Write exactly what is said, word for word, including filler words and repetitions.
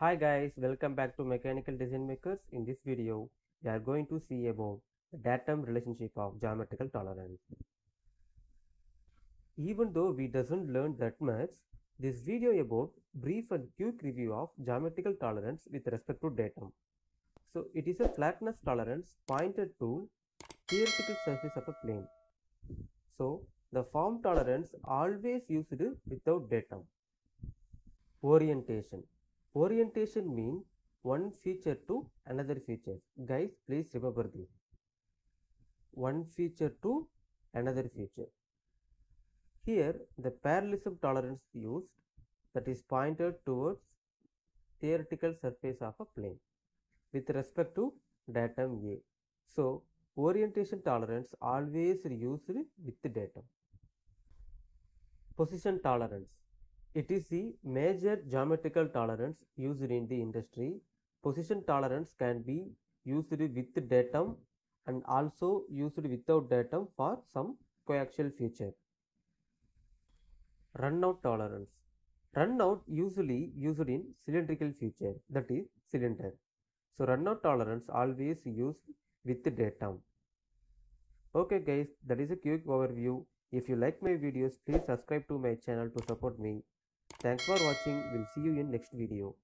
Hi guys, welcome back to Mechanical Design Makers. In this video, we are going to see about the datum relationship of geometrical tolerance. Even though we doesn't learn that much, this video about brief and quick review of geometrical tolerance with respect to datum. So it is a flatness tolerance pointed to theoretical surface of a plane. So the form tolerance always used without datum. Orientation. Orientation means one feature to another feature. Guys, please remember this. One feature to another feature. Here, the parallelism tolerance used, that is pointed towards theoretical surface of a plane with respect to datum A. So, orientation tolerance always used with the datum. Position tolerance. It is the major geometrical tolerance used in the industry. Position tolerance can be used with datum and also used without datum for some coaxial feature. Runout tolerance. Runout usually used in cylindrical feature, that is cylinder. So runout tolerance always used with datum. Okay guys, that is a quick overview. If you like my videos, please subscribe to my channel to support me. Thanks for watching. We'll see you in next video.